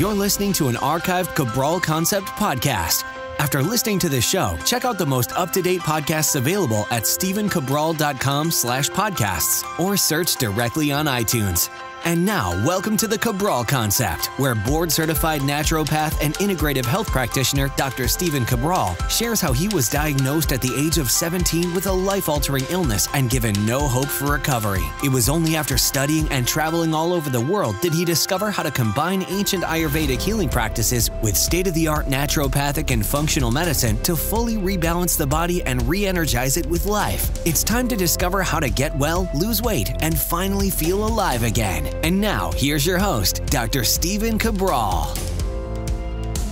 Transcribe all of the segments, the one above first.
You're listening to an archived Cabral Concept podcast. After listening to this show, check out the most up-to-date podcasts available at stephencabral.com/podcasts or search directly on iTunes. And now, welcome to the Cabral Concept, where board-certified naturopath and integrative health practitioner Dr. Stephen Cabral shares how he was diagnosed at the age of 17 with a life-altering illness and given no hope for recovery. It was only after studying and traveling all over the world did he discover how to combine ancient Ayurvedic healing practices with state-of-the-art naturopathic and functional medicine to fully rebalance the body and re-energize it with life. It's time to discover how to get well, lose weight, and finally feel alive again. And now, here's your host, Dr. Stephen Cabral.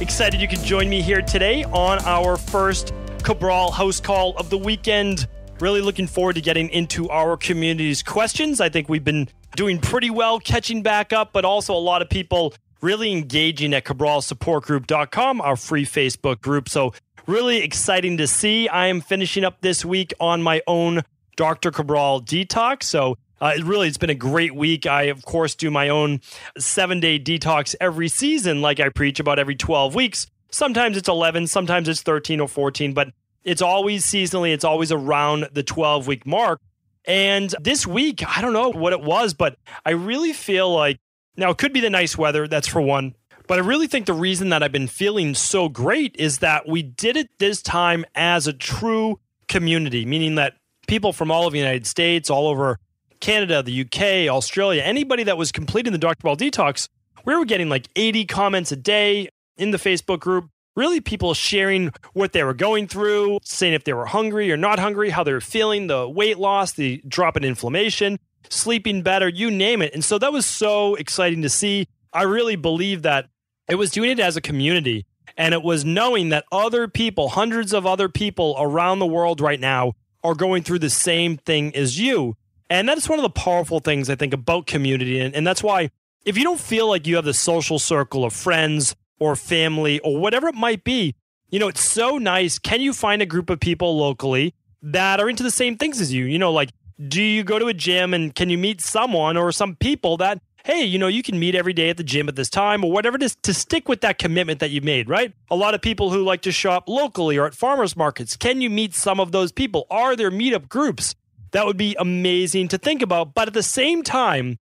Excited you could join me here today on our first Cabral House Call of the weekend. Really looking forward to getting into our community's questions. I think we've been doing pretty well catching back up, but also a lot of people really engaging at cabralsupportgroup.com, our free Facebook group. So really exciting to see. I am finishing up this week on my own Dr. Cabral detox. So it's been a great week. I, of course, do my own 7-day detox every season, like I preach about every 12 weeks. Sometimes it's 11, sometimes it's 13 or 14, but it's always seasonally. It's always around the 12-week mark. And this week, I don't know what it was, but I really feel like, now it could be the nice weather, that's for one, but I really think the reason that I've been feeling so great is that we did it this time as a true community, meaning that people from all over the United States, all over Canada, the UK, Australia, anybody that was completing the Dr. Cabral Detox, we were getting like 80 comments a day in the Facebook group. Really people sharing what they were going through, saying if they were hungry or not hungry, how they were feeling, the weight loss, the drop in inflammation, sleeping better, you name it. And so that was so exciting to see. I really believe that it was doing it as a community. And it was knowing that other people, hundreds of other people around the world right now are going through the same thing as you. And that's one of the powerful things I think about community. And that's why if you don't feel like you have the social circle of friends or family or whatever it might be, you know, it's so nice. Can you find a group of people locally that are into the same things as you? You know, like, do you go to a gym and can you meet someone or some people that, hey, you know, you can meet every day at the gym at this time or whatever it is to stick with that commitment that you made, right? A lot of people who like to shop locally or at farmers markets. Can you meet some of those people? Are there meetup groups? That would be amazing to think about. But at the same time,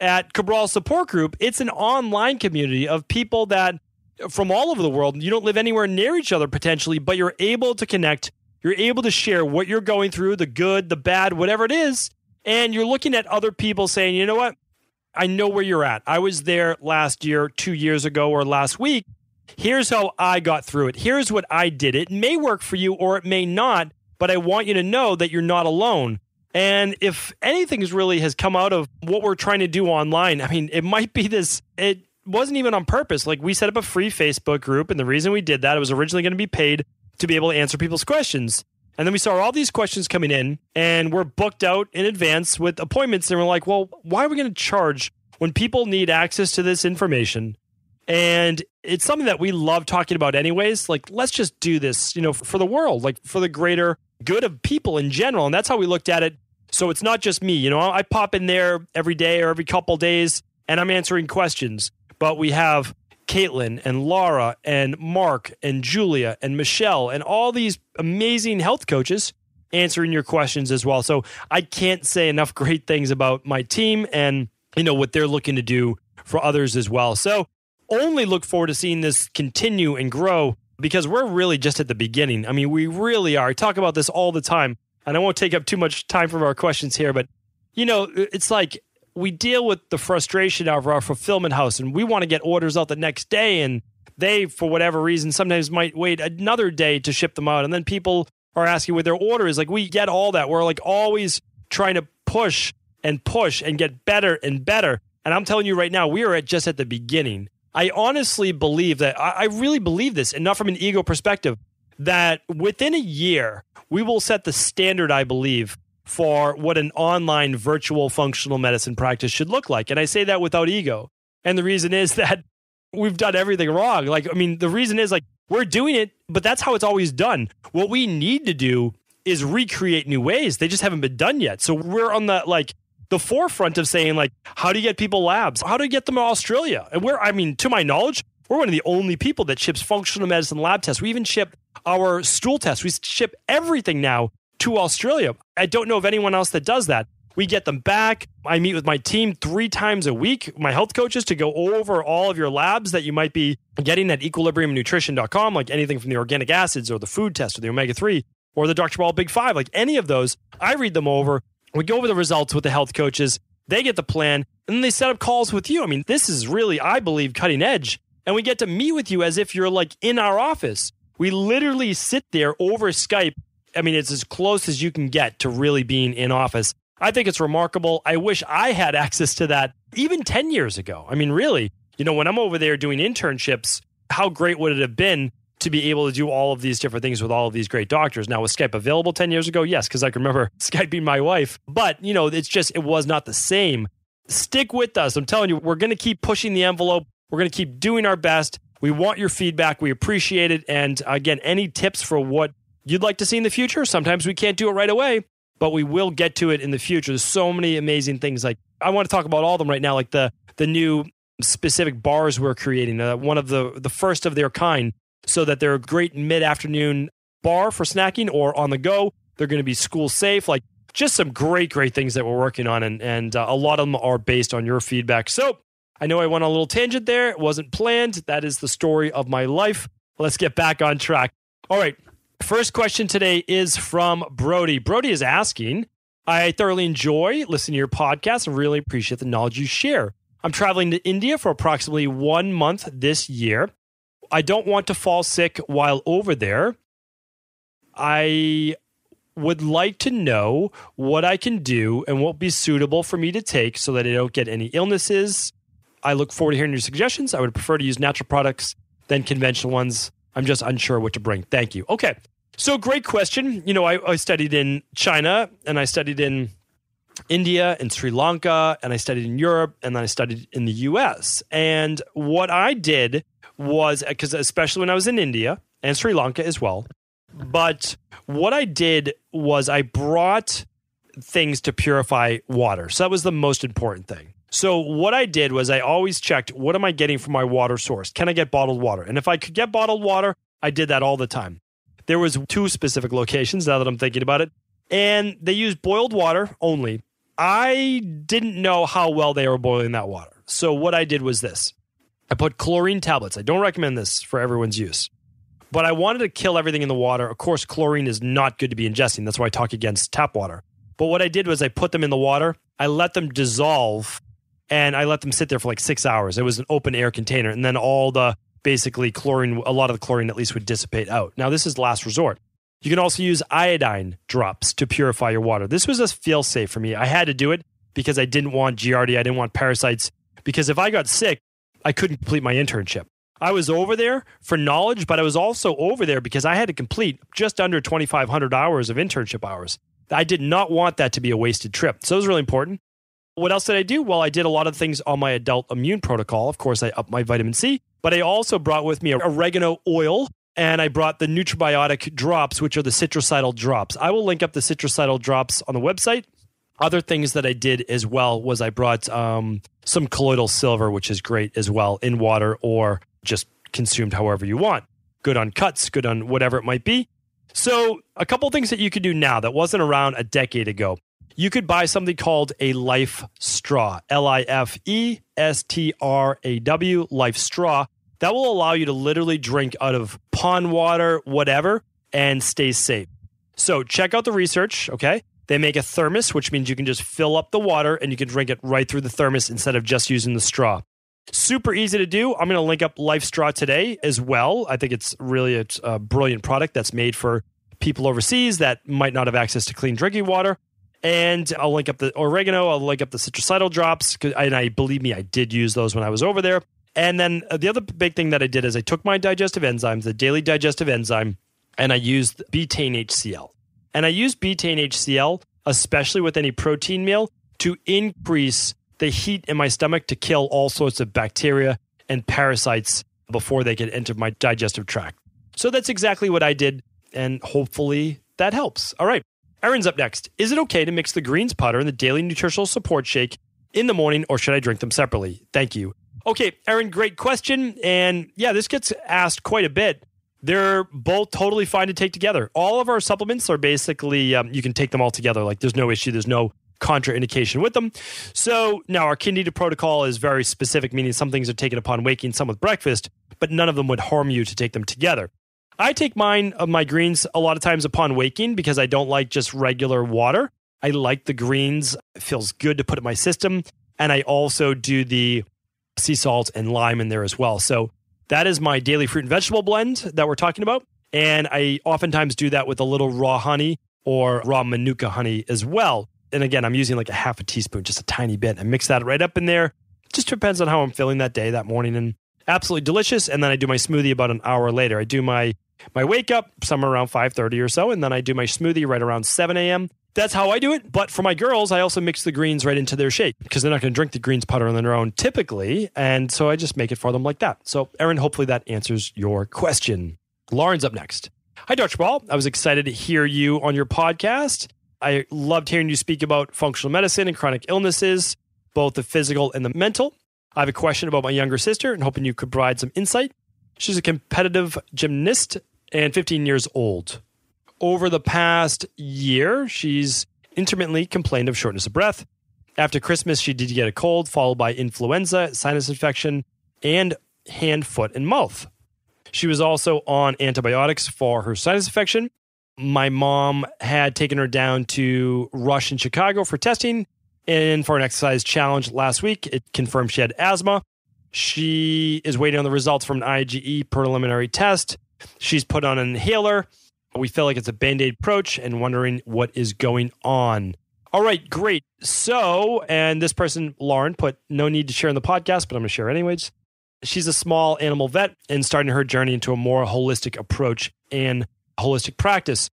at Cabral Support Group, it's an online community of people that from all over the world, you don't live anywhere near each other potentially, but you're able to connect. You're able to share what you're going through, the good, the bad, whatever it is. And you're looking at other people saying, you know what? I know where you're at. I was there last year, 2 years ago, or last week. Here's how I got through it. Here's what I did. It may work for you or it may not, but I want you to know that you're not alone. And if anything really has come out of what we're trying to do online, I mean, it might be this, it wasn't even on purpose. Like we set up a free Facebook group. And the reason we did that, it was originally going to be paid to be able to answer people's questions. And then we saw all these questions coming in and we're booked out in advance with appointments. And we're like, well, why are we going to charge when people need access to this information? And it's something that we love talking about anyways. Like, let's just do this, you know, for the world, like for the greater good of people in general. And that's how we looked at it. So it's not just me, you know, I pop in there every day or every couple days and I'm answering questions, but we have Caitlin and Laura and Mark and Julia and Michelle and all these amazing health coaches answering your questions as well. So I can't say enough great things about my team and, you know, what they're looking to do for others as well. So only look forward to seeing this continue and grow because we're really just at the beginning. I mean, we really are. I talk about this all the time, and I won't take up too much time from our questions here, but, you know, it's like we deal with the frustration of our fulfillment house, and we want to get orders out the next day, and they, for whatever reason, sometimes might wait another day to ship them out, and then people are asking what their order is. Like, we get all that. We're, like, always trying to push and get better and better, and I'm telling you right now, we are just at the beginning. I honestly believe that, I really believe this, and not from an ego perspective, that within a year, we will set the standard, I believe, for what an online virtual functional medicine practice should look like. And I say that without ego. And the reason is that we've done everything wrong. Like, I mean, the reason is like, we're doing it, but that's how it's always done. What we need to do is recreate new ways. They just haven't been done yet. So we're on the, like, the forefront of saying, like, how do you get people labs? How do you get them to Australia? And we're, I mean, to my knowledge, We're one of the only people that ships functional medicine lab tests. We even ship our stool tests. We ship everything now to Australia. I don't know of anyone else that does that. We get them back. I meet with my team 3 times a week, my health coaches, to go over all of your labs that you might be getting at equilibriumnutrition.com, like anything from the organic acids or the food test or the omega-3 or the Dr. Cabral Big Five, like any of those. I read them over. We go over the results with the health coaches. They get the plan, and then they set up calls with you. I mean, this is really, I believe, cutting edge. And we get to meet with you as if you're like in our office. We literally sit there over Skype. I mean, it's as close as you can get to really being in office. I think it's remarkable. I wish I had access to that even 10 years ago. I mean, really, you know, when I'm over there doing internships, how great would it have been to be able to do all of these different things with all of these great doctors? Now, was Skype available 10 years ago? Yes, because I can remember Skyping my wife. But, you know, it's just, it was not the same. Stick with us. I'm telling you, we're going to keep pushing the envelope. We're going to keep doing our best. We want your feedback. We appreciate it. And again, any tips for what you'd like to see in the future? Sometimes we can't do it right away, but we will get to it in the future. There's so many amazing things. Like, I want to talk about all of them right now, like the new specific bars we're creating, one of the first of their kind, so that they're a great mid-afternoon bar for snacking or on the go. They're going to be school safe, like just some great, great things that we're working on. And a lot of them are based on your feedback. So I know I went on a little tangent there. It wasn't planned. That is the story of my life. Let's get back on track. All right. First question today is from Brodie. Brodie is asking, I thoroughly enjoy listening to your podcast and really appreciate the knowledge you share. I'm traveling to India for approximately 1 month this year. I don't want to fall sick while over there. I would like to know what I can do and what will be suitable for me to take so that I don't get any illnesses. I look forward to hearing your suggestions. I would prefer to use natural products than conventional ones. I'm just unsure what to bring. Thank you. Okay. So great question. You know, I studied in China, and I studied in India and Sri Lanka, and I studied in Europe, and then I studied in the US. And what I did was, because especially when I was in India and Sri Lanka as well, but what I did was I brought things to purify water. So that was the most important thing. So what I did was I always checked, what am I getting from my water source? Can I get bottled water? And if I could get bottled water, I did that all the time. There was 2 specific locations, now that I'm thinking about it, and they used boiled water only. I didn't know how well they were boiling that water. So what I did was this. I put chlorine tablets. I don't recommend this for everyone's use, but I wanted to kill everything in the water. Of course, chlorine is not good to be ingesting. That's why I talk against tap water. But what I did was I put them in the water. I let them dissolve. And I let them sit there for like 6 hours. It was an open air container. And then all the basically chlorine, a lot of the chlorine at least, would dissipate out. Now, this is last resort. You can also use iodine drops to purify your water. This was a feel safe for me. I had to do it because I didn't want Giardia. I didn't want parasites. Because if I got sick, I couldn't complete my internship. I was over there for knowledge, but I was also over there because I had to complete just under 2,500 hours of internship hours. I did not want that to be a wasted trip. So it was really important. What else did I do? Well, I did a lot of things on my adult immune protocol. Of course, I upped my vitamin C, but I also brought with me oregano oil, and I brought the Nutribiotic drops, which are the citricidal drops. I will link up the citricidal drops on the website. Other things that I did as well was I brought some colloidal silver, which is great as well, in water or just consumed however you want. Good on cuts, good on whatever it might be. So a couple of things that you could do now that wasn't around a decade ago. You could buy something called a LifeStraw, LifeStraw, LifeStraw. That will allow you to literally drink out of pond water, whatever, and stay safe. So check out the research, okay? They make a thermos, which means you can just fill up the water and you can drink it right through the thermos instead of just using the straw. Super easy to do. I'm going to link up LifeStraw today as well. I think it's really a brilliant product that's made for people overseas that might not have access to clean drinking water. And I'll link up the oregano, I'll link up the citricidal drops, and believe me, I did use those when I was over there. And then the other big thing that I did is I took my digestive enzymes, the daily digestive enzyme, and I used betaine HCl. And I used betaine HCl, especially with any protein meal, to increase the heat in my stomach to kill all sorts of bacteria and parasites before they could enter my digestive tract. So that's exactly what I did, and hopefully that helps. All right. Erin's up next. Is it okay to mix the greens powder and the daily nutritional support shake in the morning, or should I drink them separately? Thank you. Okay, Erin, great question. And yeah, this gets asked quite a bit. They're both totally fine to take together. All of our supplements are basically, you can take them all together. Like there's no issue. There's no contraindication with them. So now our Candida protocol is very specific, meaning some things are taken upon waking, some with breakfast, but none of them would harm you to take them together. I take mine of my greens a lot of times upon waking because I don't like just regular water. I like the greens. It feels good to put in my system. And I also do the sea salt and lime in there as well. So that is my daily fruit and vegetable blend that we're talking about. And I oftentimes do that with a little raw honey or raw manuka honey as well. And again, I'm using like a half a teaspoon, just a tiny bit. I mix that right up in there. Just depends on how I'm feeling that day, that morning. And absolutely delicious. And then I do my smoothie about an hour later. I do my wake up somewhere around 5:30 or so. And then I do my smoothie right around 7 a.m. That's how I do it. But for my girls, I also mix the greens right into their shake because they're not going to drink the greens powder on their own typically. And so I just make it for them like that. So Erin, hopefully that answers your question. Lauren's up next. Hi, Dr. Cabral. I was excited to hear you on your podcast. I loved hearing you speak about functional medicine and chronic illnesses, both the physical and the mental. I have a question about my younger sister and hoping you could provide some insight. She's a competitive gymnast and 15 years old. Over the past year, she's intermittently complained of shortness of breath. After Christmas, she did get a cold, followed by influenza, sinus infection, and hand, foot, and mouth. She was also on antibiotics for her sinus infection. My mom had taken her down to Rush in Chicago for testing and for an exercise challenge last week. It confirmed she had asthma. She is waiting on the results from an IgE preliminary test. She's put on an inhaler. We feel like it's a Band-Aid approach and wondering what is going on. All right, great. So, and this person, Lauren, put no need to share in the podcast, but I'm going to share anyways. She's a small animal vet and starting her journey into a more holistic approach and holistic practice,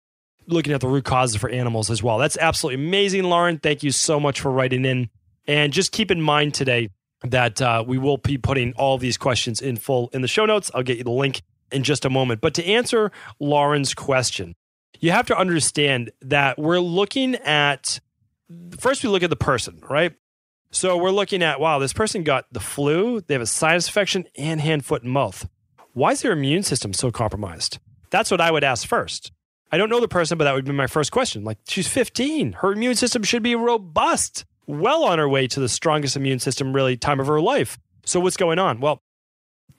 looking at the root causes for animals as well. That's absolutely amazing, Lauren. Thank you so much for writing in. And just keep in mind today that we will be putting all these questions in full in the show notes. I'll get you the link in just a moment. But to answer Lauren's question, you have to understand that we're looking at, first we look at the person, right? So we're looking at, wow, this person got the flu, they have a sinus infection and hand, foot, and mouth. Why is their immune system so compromised? That's what I would ask first. I don't know the person, but that would be my first question. Like, she's 15. Her immune system should be robust, well on her way to the strongest immune system really time of her life. So what's going on? Well,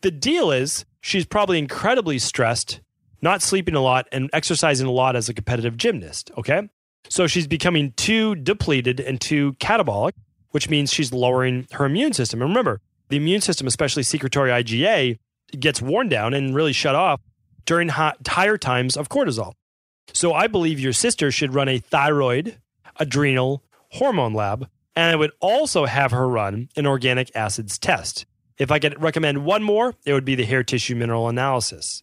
the deal is she's probably incredibly stressed, not sleeping a lot, and exercising a lot as a competitive gymnast, okay? So she's becoming too depleted and too catabolic, which means she's lowering her immune system. And remember, the immune system, especially secretory IgA, gets worn down and really shut off during higher times of cortisol. So I believe your sister should run a thyroid, adrenal, hormone lab, and I would also have her run an organic acids test. If I could recommend one more, it would be the hair tissue mineral analysis.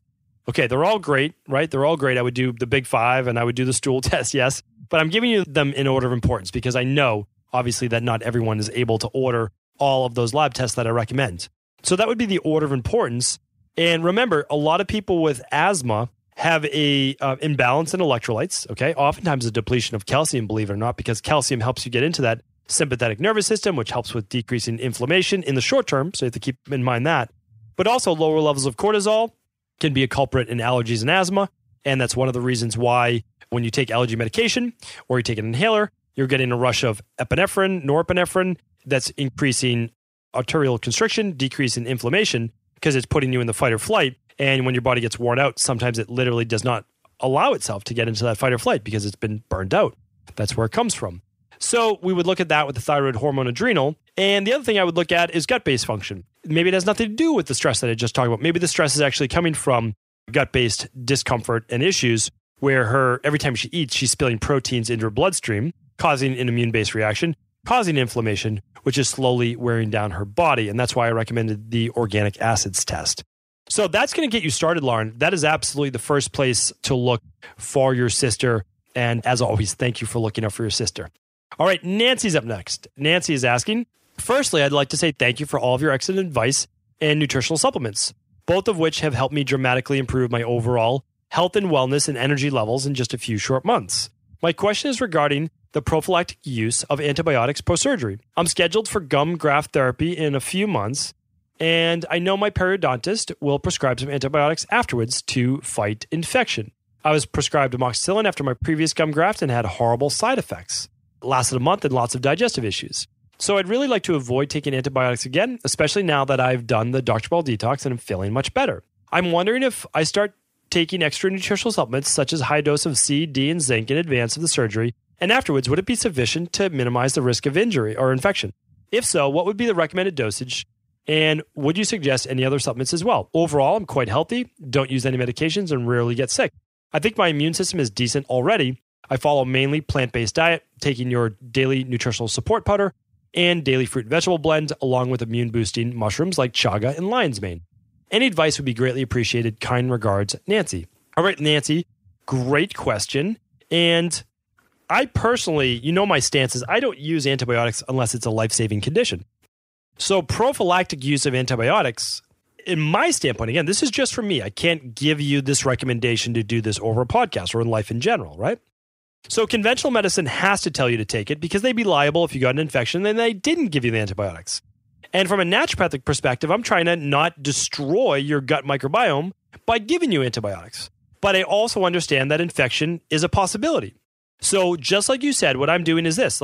Okay, they're all great, right? They're all great. I would do the big five and I would do the stool test, yes. But I'm giving you them in order of importance because I know, obviously, that not everyone is able to order all of those lab tests that I recommend. So that would be the order of importance. And remember, a lot of people with asthma have a imbalance in electrolytes, okay? Oftentimes a depletion of calcium, believe it or not, because calcium helps you get into that sympathetic nervous system, which helps with decreasing inflammation in the short term. So you have to keep in mind that. But also lower levels of cortisol can be a culprit in allergies and asthma. And that's one of the reasons why when you take allergy medication or you take an inhaler, you're getting a rush of epinephrine, norepinephrine, that's increasing arterial constriction, decreasing inflammation because it's putting you in the fight or flight. And when your body gets worn out, sometimes it literally does not allow itself to get into that fight or flight because it's been burned out. That's where it comes from. So we would look at that with the thyroid, hormone, adrenal. And the other thing I would look at is gut-based function. Maybe it has nothing to do with the stress that I just talked about. Maybe the stress is actually coming from gut-based discomfort and issues where her every time she eats, she's spilling proteins into her bloodstream, causing an immune-based reaction, causing inflammation, which is slowly wearing down her body. And that's why I recommended the organic acids test. So that's going to get you started, Lauren. That is absolutely the first place to look for your sister. And as always, thank you for looking out for your sister. All right, Nancy's up next. Nancy is asking, firstly, I'd like to say thank you for all of your excellent advice and nutritional supplements, both of which have helped me dramatically improve my overall health and wellness and energy levels in just a few short months. My question is regarding the prophylactic use of antibiotics post-surgery. I'm scheduled for gum graft therapy in a few months And I know my periodontist will prescribe some antibiotics afterwards to fight infection. I was prescribed amoxicillin after my previous gum graft and had horrible side effects. It lasted a month and lots of digestive issues. So I'd really like to avoid taking antibiotics again, especially now that I've done the Dr. Cabral detox and I'm feeling much better. I'm wondering if I start taking extra nutritional supplements such as high dose of C, D, and zinc in advance of the surgery, and afterwards, would it be sufficient to minimize the risk of injury or infection? If so, what would be the recommended dosage? And would you suggest any other supplements as well? Overall, I'm quite healthy, don't use any medications, and rarely get sick. I think my immune system is decent already. I follow mainly plant-based diet, taking your daily nutritional support powder and daily fruit and vegetable blend, along with immune-boosting mushrooms like chaga and lion's mane. Any advice would be greatly appreciated. Kind regards, Nancy. All right, Nancy, great question. And I personally, you know my stance is I don't use antibiotics unless it's a life-saving condition. So prophylactic use of antibiotics, in my standpoint, again, this is just for me. I can't give you this recommendation to do this over a podcast or in life in general, right? So conventional medicine has to tell you to take it because they'd be liable if you got an infection and they didn't give you the antibiotics. And from a naturopathic perspective, I'm trying to not destroy your gut microbiome by giving you antibiotics. But I also understand that infection is a possibility. So just like you said, what I'm doing is this.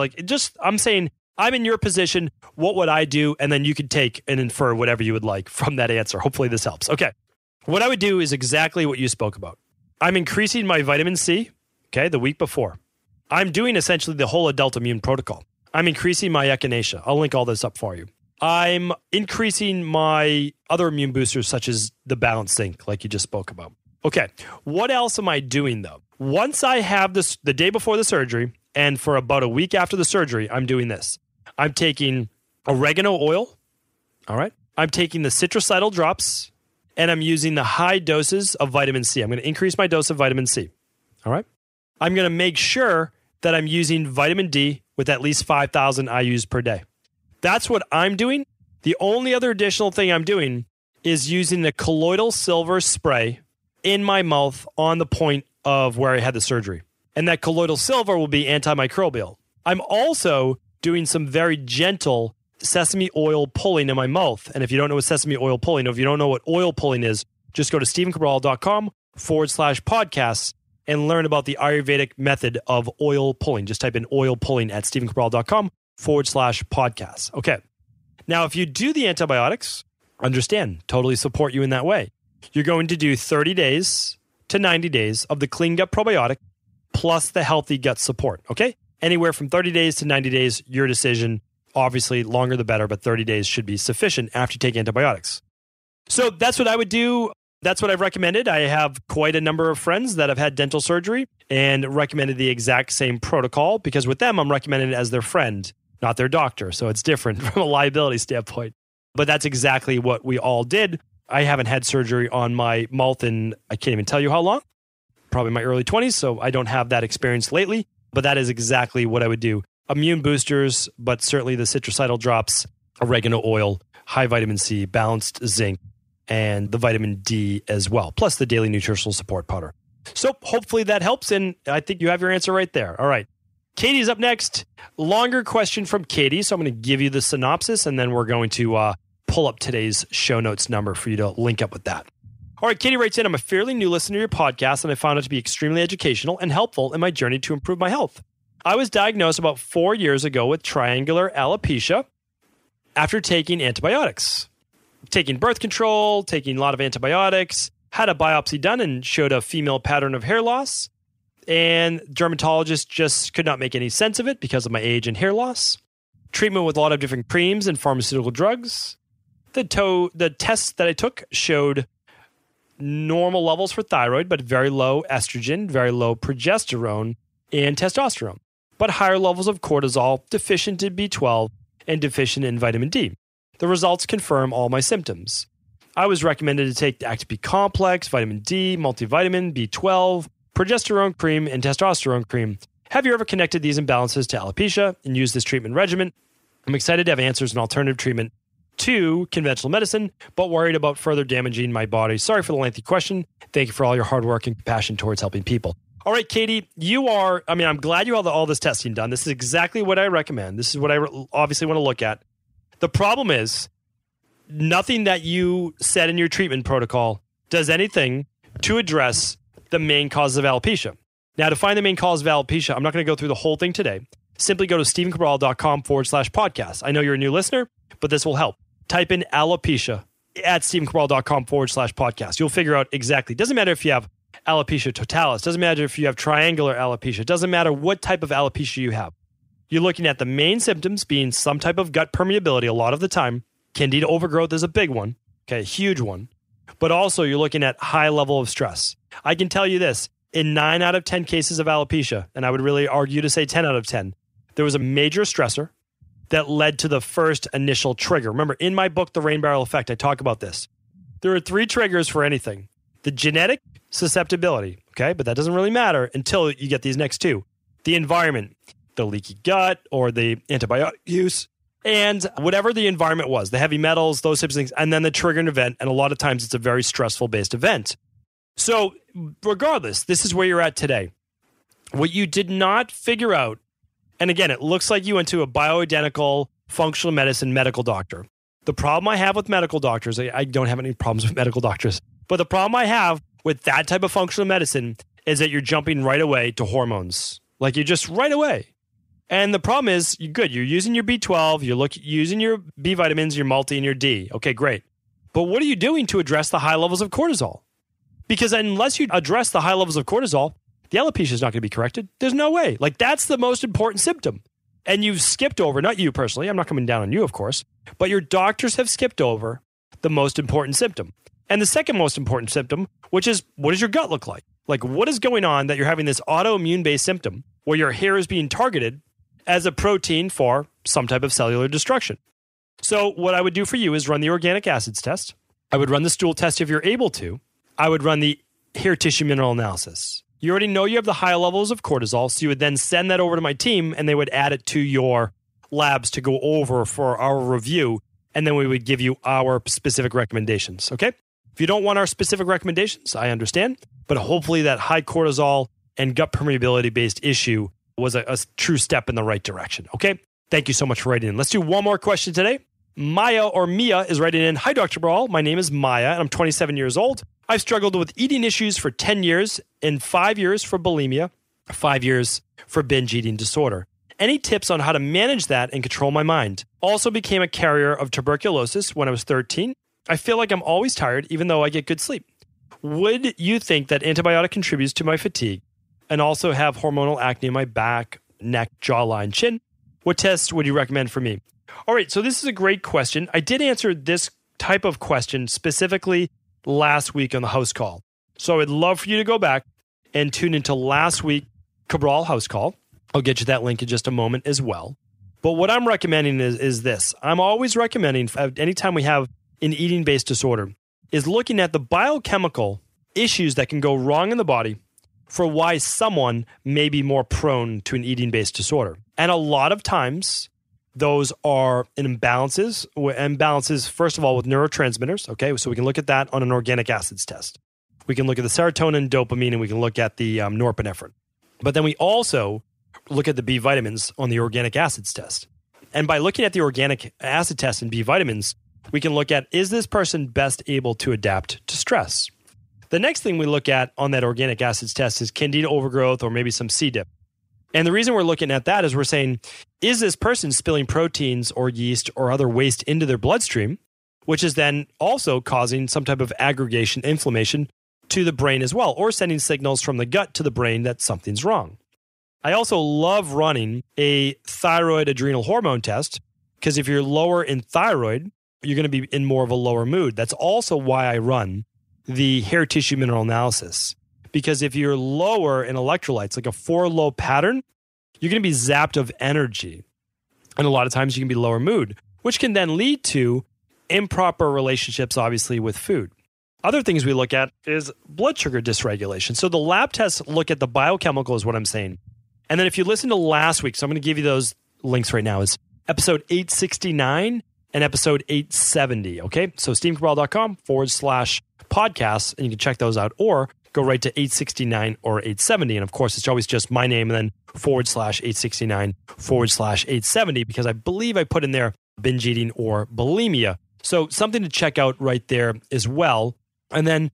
I'm saying, I'm in your position, what would I do? And then you could take and infer whatever you would like from that answer. Hopefully this helps. Okay. What I would do is exactly what you spoke about. I'm increasing my vitamin C, okay, the week before. I'm doing essentially the whole adult immune protocol. I'm increasing my echinacea. I'll link all this up for you. I'm increasing my other immune boosters, such as the balanced zinc, like you just spoke about. Okay, what else am I doing though? Once I have this, the day before the surgery, and for about a week after the surgery, I'm doing this. I'm taking oregano oil, all right? I'm taking the citricidal drops, and I'm using the high doses of vitamin C. I'm going to increase my dose of vitamin C, all right? I'm going to make sure that I'm using vitamin D with at least 5,000 IUs per day. That's what I'm doing. The only other additional thing I'm doing is using the colloidal silver spray in my mouth on the point of where I had the surgery. And that colloidal silver will be antimicrobial. I'm also doing some very gentle sesame oil pulling in my mouth. And if you don't know what sesame oil pulling, or if you don't know what oil pulling is, just go to stephencabral.com/podcasts and learn about the Ayurvedic method of oil pulling. Just type in oil pulling at stephencabral.com/podcasts. Okay. Now, if you do the antibiotics, understand, totally support you in that way. You're going to do 30 days to 90 days of the clean gut probiotic plus the healthy gut support. Okay. Anywhere from 30 days to 90 days, your decision. Obviously, longer the better, but 30 days should be sufficient after you take antibiotics. So that's what I would do. That's what I've recommended. I have quite a number of friends that have had dental surgery and recommended the exact same protocol because with them, I'm recommending it as their friend, not their doctor. So it's different from a liability standpoint. But that's exactly what we all did. I haven't had surgery on my mouth in, I can't even tell you how long, probably my early 20s. So I don't have that experience lately, but that is exactly what I would do. Immune boosters, but certainly the citricidal drops, oregano oil, high vitamin C, balanced zinc, and the vitamin D as well, plus the daily nutritional support powder. So hopefully that helps. And I think you have your answer right there. All right. Katie's up next. Longer question from Katie. So I'm going to give you the synopsis and then we're going to pull up today's show notes number for you to link up with that. All right, Katie writes in, I'm a fairly new listener to your podcast and I found it to be extremely educational and helpful in my journey to improve my health. I was diagnosed about 4 years ago with triangular alopecia after taking antibiotics. Taking birth control, taking a lot of antibiotics, had a biopsy done and showed a female pattern of hair loss. And dermatologists just could not make any sense of it because of my age and hair loss. Treatment with a lot of different creams and pharmaceutical drugs. The tests that I took showed normal levels for thyroid, but very low estrogen, very low progesterone, and testosterone, but higher levels of cortisol, deficient in B12, and deficient in vitamin D. The results confirm all my symptoms. I was recommended to take the Active B Complex, vitamin D, multivitamin, B12, progesterone cream, and testosterone cream. Have you ever connected these imbalances to alopecia and used this treatment regimen? I'm excited to have answers and alternative treatment to conventional medicine, but worried about further damaging my body. Sorry for the lengthy question. Thank you for all your hard work and compassion towards helping people. All right, Katie, I'm glad you have all this testing done. This is exactly what I recommend. This is what I obviously want to look at. The problem is nothing that you said in your treatment protocol does anything to address the main cause of alopecia. Now, to find the main cause of alopecia, I'm not going to go through the whole thing today. Simply go to stephencabral.com/podcast. I know you're a new listener, but this will help. Type in alopecia at stephencabral.com/podcast. You'll figure out exactly. Doesn't matter if you have alopecia totalis. Doesn't matter if you have triangular alopecia. Doesn't matter what type of alopecia you have. You're looking at the main symptoms being some type of gut permeability a lot of the time. Candida overgrowth is a big one. Okay, huge one. But also you're looking at high level of stress. I can tell you this, in 9 out of 10 cases of alopecia, and I would really argue to say 10 out of 10, there was a major stressor that led to the first initial trigger. Remember, in my book, The Rain Barrel Effect, I talk about this. There are 3 triggers for anything. The genetic susceptibility, okay? But that doesn't really matter until you get these next 2. The environment, the leaky gut or the antibiotic use, and whatever the environment was, the heavy metals, those types of things, and then the triggering event. And a lot of times it's a very stressful-based event. So regardless, this is where you're at today. What you did not figure out, and again, it looks like you went to a bioidentical functional medicine medical doctor. The problem I have with medical doctors, I don't have any problems with medical doctors, but the problem I have with that type of functional medicine is that you're jumping right away to hormones. Like, you just right away. And the problem is, you're using your B12, you're using your B vitamins, your multi, and your D. Okay, great. But what are you doing to address the high levels of cortisol? Because unless you address the high levels of cortisol, the alopecia is not going to be corrected. There's no way. Like, that's the most important symptom. And you've skipped over, not you personally, I'm not coming down on you, of course, but your doctors have skipped over the most important symptom. And the second most important symptom, which is, what does your gut look like? Like, what is going on that you're having this autoimmune-based symptom where your hair is being targeted as a protein for some type of cellular destruction? So what I would do for you is run the organic acids test. I would run the stool test if you're able to. I would run the hair tissue mineral analysis. You already know you have the high levels of cortisol, so you would then send that over to my team and they would add it to your labs to go over for our review, and then we would give you our specific recommendations, okay? If you don't want our specific recommendations, I understand, but hopefully that high cortisol and gut permeability-based issue was a true step in the right direction. Okay. Thank you so much for writing in. Let's do one more question today. Maya or Mia is writing in. Hi, Dr. Cabral. My name is Maya and I'm 27 years old. I've struggled with eating issues for 10 years and 5 years for bulimia, 5 years for binge eating disorder. Any tips on how to manage that and control my mind? Also became a carrier of tuberculosis when I was 13. I feel like I'm always tired even though I get good sleep. Would you think that antibiotic contributes to my fatigue? And also have hormonal acne in my back, neck, jawline, chin. What tests would you recommend for me? All right, so this is a great question. I did answer this type of question specifically last week on the house call. So I'd love for you to go back and tune into last week's Cabral House Call. I'll get you that link in just a moment as well. But what I'm recommending is this. I'm always recommending, anytime we have an eating-based disorder, is looking at the biochemical issues that can go wrong in the body for why someone may be more prone to an eating-based disorder. And a lot of times, those are imbalances, first of all, with neurotransmitters, okay? So we can look at that on an organic acids test. We can look at the serotonin, dopamine, and we can look at the norepinephrine. But then we also look at the B vitamins on the organic acids test. And by looking at the organic acid test and B vitamins, we can look at, is this person best able to adapt to stress? The next thing we look at on that organic acids test is candida overgrowth or maybe some C. diff. And the reason we're looking at that is we're saying, is this person spilling proteins or yeast or other waste into their bloodstream, which is then also causing some type of aggregation inflammation to the brain as well, or sending signals from the gut to the brain that something's wrong. I also love running a thyroid adrenal hormone test because if you're lower in thyroid, you're going to be in more of a lower mood. That's also why I run the hair tissue mineral analysis. Because if you're lower in electrolytes, like a 4-low pattern, you're going to be zapped of energy. And a lot of times you can be lower mood, which can then lead to improper relationships, obviously, with food. Other things we look at is blood sugar dysregulation. So the lab tests look at the biochemical is what I'm saying. And then if you listen to last week, so I'm going to give you those links right now, is episode 869 and episode 870, okay? So stephencabral.com/podcasts, and you can check those out, or go right to 869 or 870. And of course, it's always just my name and then /869/870, because I believe I put in there binge eating or bulimia. So something to check out right there as well. And then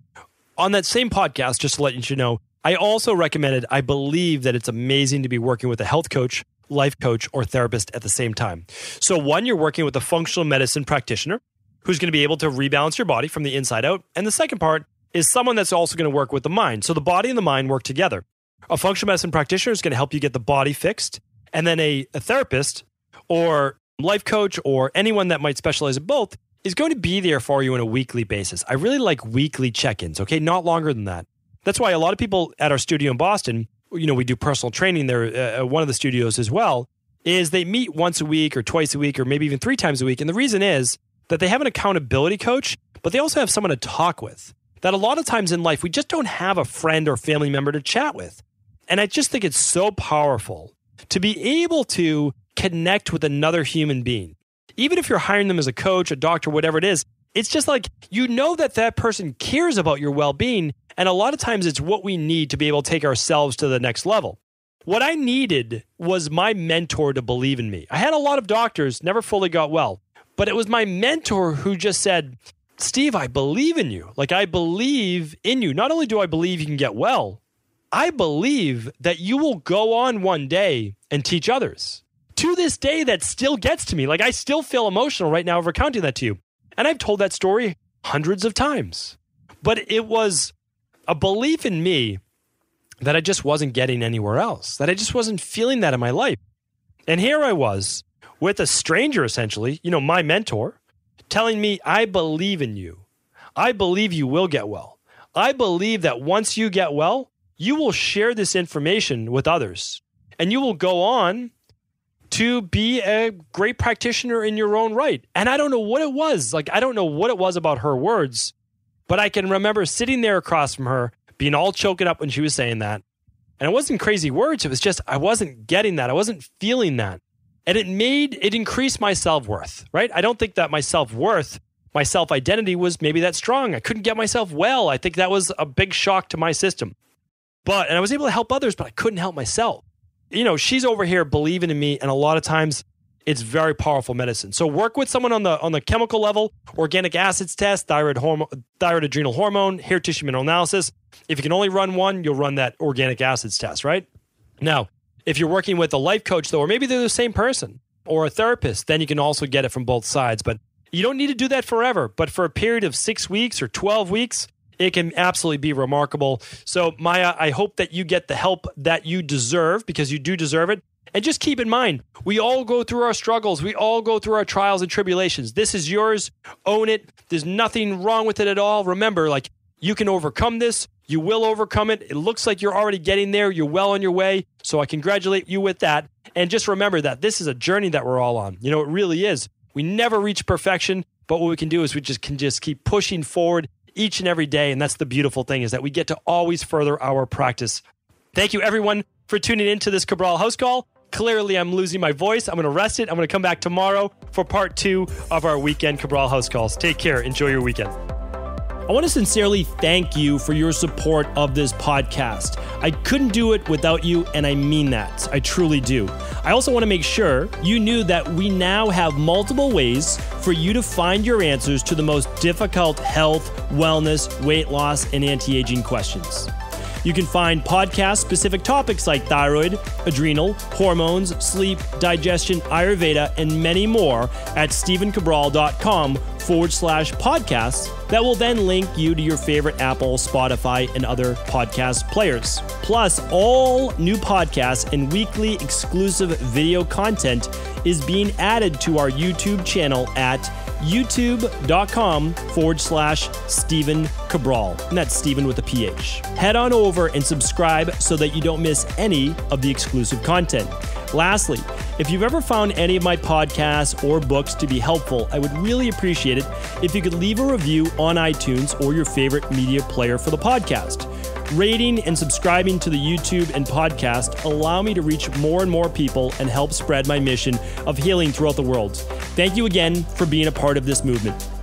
on that same podcast, just to let you know, I also recommended, I believe that it's amazing to be working with a health coach, life coach, or therapist at the same time. So one, you're working with a functional medicine practitioner who's going to be able to rebalance your body from the inside out. And the second part is someone that's also going to work with the mind. So the body and the mind work together. A functional medicine practitioner is going to help you get the body fixed. And then a therapist or life coach or anyone that might specialize in both is going to be there for you on a weekly basis. I really like weekly check-ins, okay? Not longer than that. That's why a lot of people at our studio in Boston, you know, we do personal training there, one of the studios as well, is they meet once a week or twice a week or maybe even 3 times a week. And the reason is that they have an accountability coach, but they also have someone to talk with. That a lot of times in life, we just don't have a friend or family member to chat with. And I just think it's so powerful to be able to connect with another human being. Even if you're hiring them as a coach, a doctor, whatever it is, it's just like, you know that that person cares about your well-being. And a lot of times it's what we need to be able to take ourselves to the next level. What I needed was my mentor to believe in me. I had a lot of doctors, never fully got well, but it was my mentor who just said, Steve, I believe in you. Like, I believe in you. Not only do I believe you can get well, I believe that you will go on one day and teach others. To this day, that still gets to me. Like, I still feel emotional right now recounting that to you. And I've told that story hundreds of times. But it was a belief in me that I just wasn't getting anywhere else, that I just wasn't feeling that in my life. And here I was with a stranger, essentially, you know, my mentor, telling me, I believe in you. I believe you will get well. I believe that once you get well, you will share this information with others and you will go on to be a great practitioner in your own right. And I don't know what it was. Like, I don't know what it was about her words, but I can remember sitting there across from her, being all choking up when she was saying that. And it wasn't crazy words. It was just, I wasn't getting that. I wasn't feeling that. And it increased my self-worth, right? I don't think that my self-worth, my self-identity was maybe that strong. I couldn't get myself well. I think that was a big shock to my system. And I was able to help others, but I couldn't help myself. You know, she's over here believing in me, and a lot of times it's very powerful medicine. So work with someone on the chemical level, organic acids test, thyroid adrenal hormone, hair tissue mineral analysis. If you can only run one, you'll run that organic acids test, right? Now, if you're working with a life coach, though, or maybe they're the same person, or a therapist, then you can also get it from both sides. But you don't need to do that forever. But for a period of 6 weeks or 12 weeks, it can absolutely be remarkable. So Maya, I hope that you get the help that you deserve, because you do deserve it. And just keep in mind, we all go through our struggles. We all go through our trials and tribulations. This is yours. Own it. There's nothing wrong with it at all. Remember, like, you can overcome this. You will overcome it. It looks like you're already getting there. You're well on your way. So I congratulate you with that. And just remember that this is a journey that we're all on. You know, it really is. We never reach perfection, but what we can do is we just can just keep pushing forward each and every day. And that's the beautiful thing, is that we get to always further our practice. Thank you everyone for tuning into this Cabral House Call. Clearly I'm losing my voice. I'm going to rest it. I'm going to come back tomorrow for part 2 of our weekend Cabral House Calls. Take care. Enjoy your weekend. I want to sincerely thank you for your support of this podcast. I couldn't do it without you, and I mean that. I truly do. I also want to make sure you knew that we now have multiple ways for you to find your answers to the most difficult health, wellness, weight loss, and anti-aging questions. You can find podcast-specific topics like thyroid, adrenal, hormones, sleep, digestion, Ayurveda, and many more at stephencabral.com/podcasts that will then link you to your favorite Apple, Spotify, and other podcast players. Plus, all new podcasts and weekly exclusive video content is being added to our YouTube channel at youtube.com/Stephen Cabral. And that's Stephen with a PH. Head on over and subscribe so that you don't miss any of the exclusive content. Lastly, if you've ever found any of my podcasts or books to be helpful, I would really appreciate it if you could leave a review on iTunes or your favorite media player for the podcast. Rating and subscribing to the YouTube and podcast allow me to reach more and more people and help spread my mission of healing throughout the world. Thank you again for being a part of this movement.